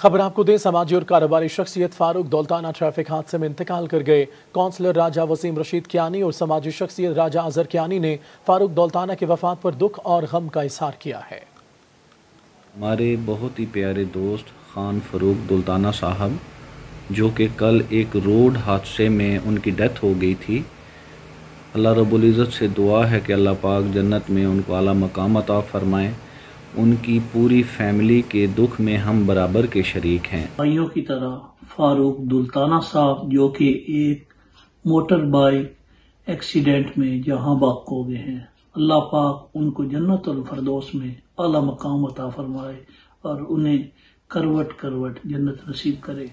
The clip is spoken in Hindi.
खबर आपको दें, समाजी और कारोबारी शख्सियत फारूक दौलताना ट्रैफिक हादसे में इंतकाल कर गए। काउंसलर राजा वसीम रशीद कियानी और समाजी शख्सियत राजा अजहर कियानी ने फारूक दौलताना की वफात पर दुख और गम का इजहार किया है। हमारे बहुत ही प्यारे दोस्त खान फारूक दौलताना साहब, जो कि कल एक रोड हादसे में उनकी डेथ हो गई थी, अल्लाह रब्बुल इज़्ज़त से दुआ है कि अल्लाह पाक जन्नत में उनको आला मकाम अता फरमाए। उनकी पूरी फैमिली के दुख में हम बराबर के शरीक हैं। भाइयों की तरह फारूक दौलताना साहब, जो कि एक मोटर बाइक एक्सीडेंट में जहां बाग खो गए हैं, अल्लाह पाक उनको जन्नतुल फरदौस में आला मकाम अता फरमाए और उन्हें करवट करवट जन्नत नसीब करे।